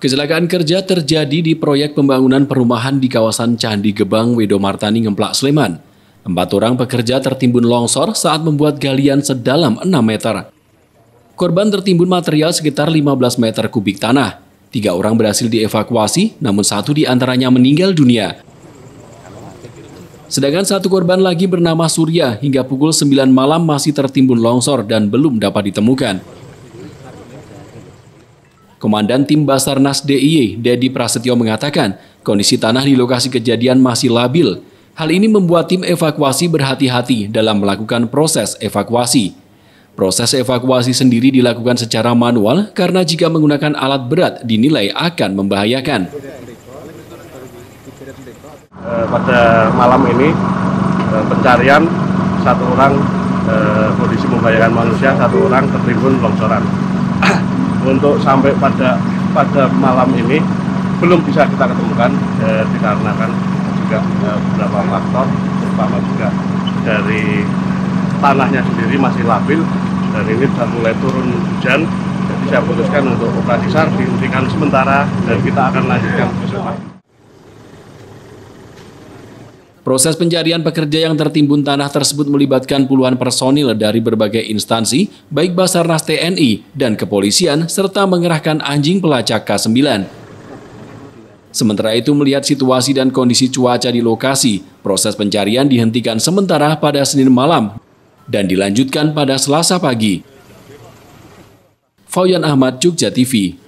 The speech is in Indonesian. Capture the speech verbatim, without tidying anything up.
Kecelakaan kerja terjadi di proyek pembangunan perumahan di kawasan Candi Gebang, Wedo Martani, Ngemplak, Sleman. Empat orang pekerja tertimbun longsor saat membuat galian sedalam enam meter. Korban tertimbun material sekitar lima belas meter kubik tanah. Tiga orang berhasil dievakuasi, namun satu di antaranya meninggal dunia. Sedangkan satu korban lagi bernama Surya hingga pukul sembilan malam masih tertimbun longsor dan belum dapat ditemukan. Komandan Tim Basarnas D I Y, Dedi Prasetyo mengatakan, kondisi tanah di lokasi kejadian masih labil. Hal ini membuat tim evakuasi berhati-hati dalam melakukan proses evakuasi. Proses evakuasi sendiri dilakukan secara manual karena jika menggunakan alat berat dinilai akan membahayakan. Pada malam ini pencarian satu orang kondisi membahayakan manusia, satu orang tertimbun longsoran. Untuk sampai pada pada malam ini belum bisa kita ketemukan eh, dikarenakan juga eh, beberapa faktor, terutama juga dari tanahnya sendiri masih labil dan ini sudah mulai turun hujan. Jadi saya putuskan untuk operasi SAR dihentikan sementara dan kita akan lanjutkan besok. Proses pencarian pekerja yang tertimbun tanah tersebut melibatkan puluhan personil dari berbagai instansi, baik Basarnas T N I dan kepolisian, serta mengerahkan anjing pelacak K sembilan. Sementara itu melihat situasi dan kondisi cuaca di lokasi, proses pencarian dihentikan sementara pada Senin malam dan dilanjutkan pada Selasa pagi. Faudzan Ahmad, Jogja T V.